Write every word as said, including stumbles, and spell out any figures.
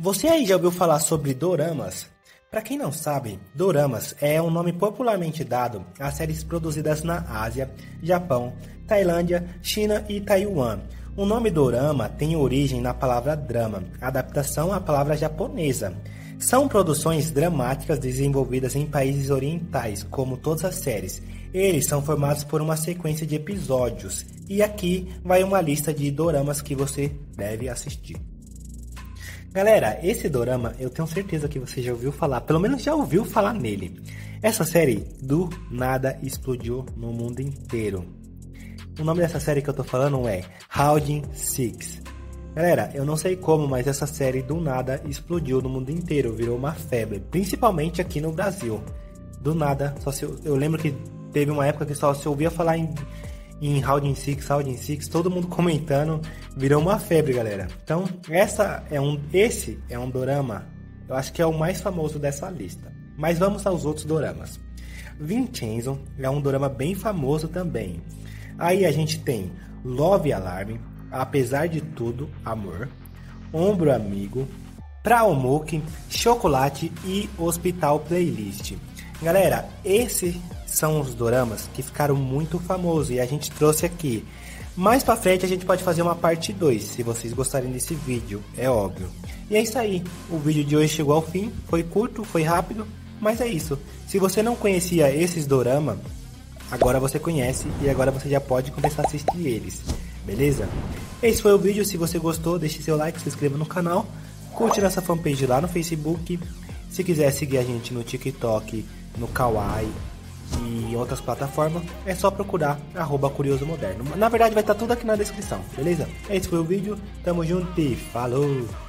Você aí já ouviu falar sobre Doramas? Para quem não sabe, Doramas é um nome popularmente dado a séries produzidas na Ásia, Japão, Tailândia, China e Taiwan. O nome Dorama tem origem na palavra drama, adaptação à palavra japonesa. São produções dramáticas desenvolvidas em países orientais, como todas as séries. Eles são formados por uma sequência de episódios. E aqui vai uma lista de doramas que você deve assistir. Galera, esse dorama eu tenho certeza que você já ouviu falar, pelo menos já ouviu falar nele. Essa série do nada explodiu no mundo inteiro. O nome dessa série que eu tô falando é Round Six. Galera, eu não sei como, mas essa série do nada explodiu no mundo inteiro, virou uma febre, principalmente aqui no Brasil. Do nada, só se, eu lembro que teve uma época que só se ouvia falar em, em Round Six, Round Six, todo mundo comentando, virou uma febre, galera. Então, essa é um, esse é um dorama, eu acho que é o mais famoso dessa lista. Mas vamos aos outros doramas. Vincenzo é um dorama bem famoso também. Aí a gente tem Love Alarm, Apesar de Tudo, Amor, Ombro Amigo, Pra Omoki, Chocolate e Hospital Playlist. Galera, esses são os doramas que ficaram muito famosos e a gente trouxe aqui. Mais pra frente a gente pode fazer uma parte dois, se vocês gostarem desse vídeo, é óbvio. E é isso aí, o vídeo de hoje chegou ao fim, foi curto, foi rápido, mas é isso. Se você não conhecia esses doramas, agora você conhece e agora você já pode começar a assistir eles, beleza? Esse foi o vídeo, se você gostou, deixe seu like, se inscreva no canal, curte nossa fanpage lá no Facebook, se quiser seguir a gente no TikTok, no Kawaii e outras plataformas, é só procurar arroba Curioso Moderno. Na verdade vai estar tudo aqui na descrição, beleza? Esse foi o vídeo, tamo junto e falou!